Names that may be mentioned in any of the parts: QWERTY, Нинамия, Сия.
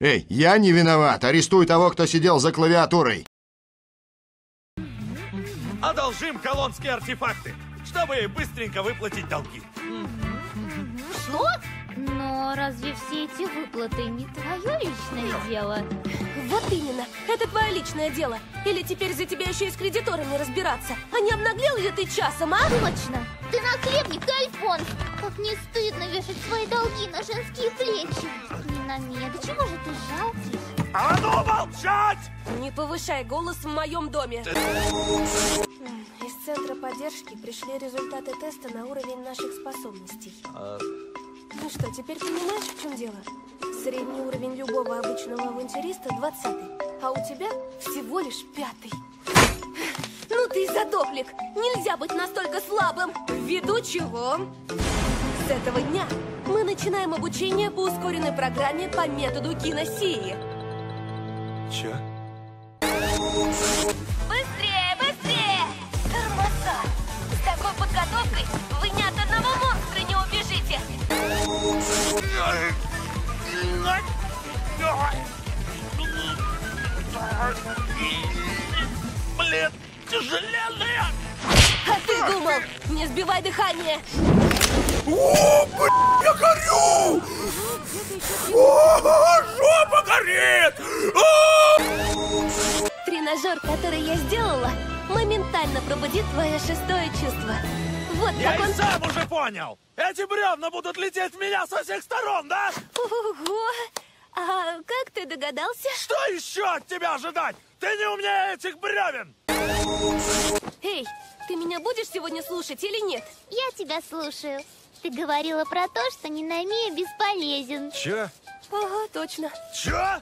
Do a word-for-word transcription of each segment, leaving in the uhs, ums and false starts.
Эй, я не виноват. Арестуй того, кто сидел за клавиатурой. Одолжим колонские артефакты, чтобы быстренько выплатить долги. Что? Но разве все эти выплаты не твое личное дело? Вот именно. Это твое личное дело. Или теперь за тебя еще и с кредиторами разбираться. А не обнаглел ли ты часом, а? Точно. Ты наследник Альфонс. Как не стыдно вешать свои долги на женские плечи. Нинамия, да чего же ты жалкий? А ну молчать! Не повышай голос в моем доме. Из центра поддержки пришли результаты теста на уровень наших способностей. А... Ну что, теперь понимаешь, в чем дело? Средний уровень любого обычного авантюриста двадцатый, а у тебя всего лишь пятый. Ну ты и задохлик! Нельзя быть настолько слабым! Ввиду чего? С этого дня мы начинаем обучение по ускоренной программе по методу Сии. Че? Быстрее, быстрее! Тормоза! С такой подготовкой вы ни от одного монстра не убежите! Блин, тяжеленные! А ты думал, не сбивай дыхание! О, блин, я горю! О, жопа горит! О! Тренажер, который я сделала, моментально пробудит твое шестое чувство. Вот я как он... и сам уже понял! Эти бревна будут лететь в меня со всех сторон, да? Ого! А как ты догадался? Что еще от тебя ожидать? Ты не умнее этих бревен! Эй, ты меня будешь сегодня слушать или нет? Я тебя слушаю. Ты говорила про то, что Нинамия бесполезен. Че? Ага, точно. Че?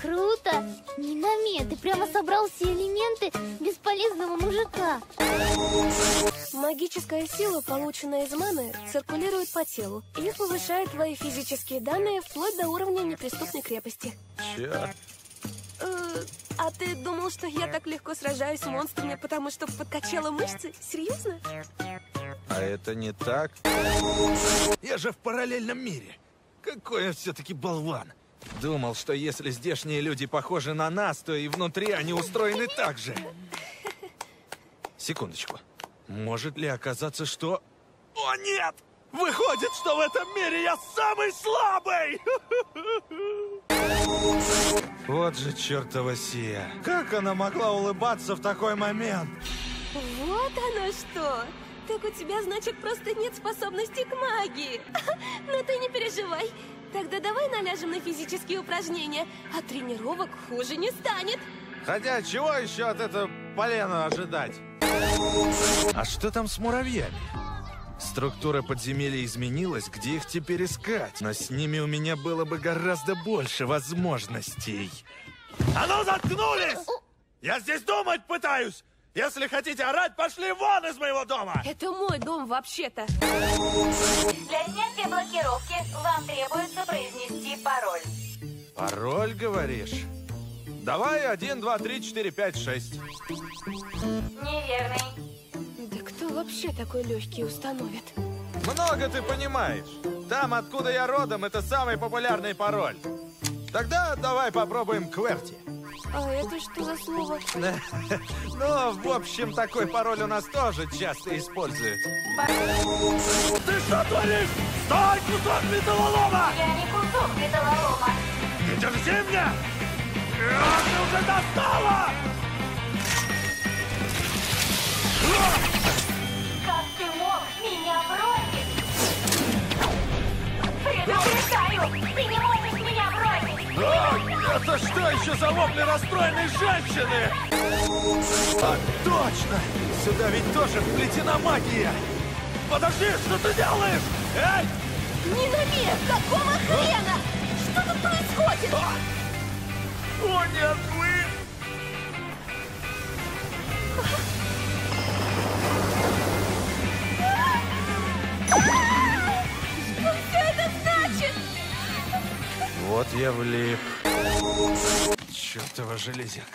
Круто! Нинамия, ты прямо собрал все элементы бесполезного мужика. Магическая сила, полученная из маны, циркулирует по телу и повышает твои физические данные вплоть до уровня неприступной крепости. Че? Э, а ты думал, что я так легко сражаюсь с монстрами, потому что подкачала мышцы? Серьезно? А это не так. Я же в параллельном мире. Какой я все-таки болван. Думал, что если здешние люди похожи на нас, то и внутри они устроены так же. Секундочку. Может ли оказаться, что... О, нет! Выходит, что в этом мире я самый слабый! Вот же чертова Сия. Как она могла улыбаться в такой момент? Вот оно что! Так у тебя, значит, просто нет способности к магии. Но ты не переживай. Тогда давай наляжем на физические упражнения, а тренировок хуже не станет. Хотя чего еще от этого полена ожидать? А что там с муравьями? Структура подземелья изменилась, где их теперь искать? Но с ними у меня было бы гораздо больше возможностей. А ну заткнулись! Я здесь думать пытаюсь! Если хотите орать, пошли вон из моего дома! Это мой дом вообще-то. Для снятия блокировки вам требуется произнести пароль. Пароль, говоришь? Давай один, два, три, четыре, пять, шесть. Неверный. Да кто вообще такой легкий установит? Много ты понимаешь. Там, откуда я родом, это самый популярный пароль. Тогда давай попробуем QWERTY. А это что за слово? Ну, в общем, такой пароль у нас тоже часто используют. Ты что творишь? Стой, кусок металлолома! Я не кусок металлолома. Не держи меня! Ты уже достала! Как ты мог меня бросить? Предупреждаю, ты не можешь меня бросить! А, это что еще за вопли расстроенной женщины? А, точно! Сюда ведь тоже вплетена магия! Подожди, что ты делаешь? Эй! Ненавижу! Какого хрена? Что тут происходит? О, нет, вы! Что все это значит? Вот я влип. Чертова железяка.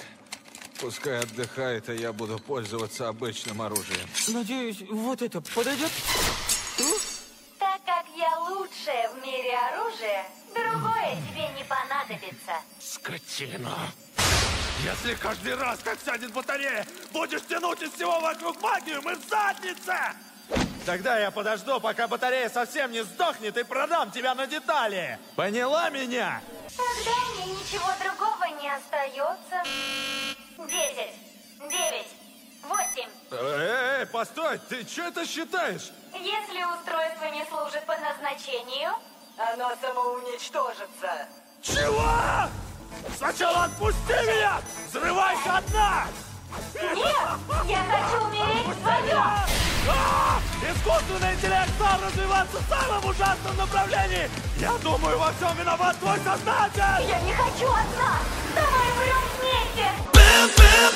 Пускай отдыхает, а я буду пользоваться обычным оружием. Надеюсь, вот это подойдет? Так как я лучшая в мире оружие, другое тебе не понадобится. сердца. Скотина. Если каждый раз, как сядет батарея, будешь тянуть из всего вокруг магию, мы в заднице! Тогда я подожду, пока батарея совсем не сдохнет, и продам тебя на детали. Поняла меня? Тогда мне ничего другого не остается. Десять, девять, восемь. Эй, постой, ты что это считаешь? Если устройство не служит по назначению, оно самоуничтожится. Чего? Сначала отпусти меня! Взрывайся одна! Нет! Я хочу умереть вдвоем! Искусственный интеллект стал развиваться в самом ужасном направлении! Я думаю, во всем виноват твой создатель! Я не хочу одна! Давай умрем вместе!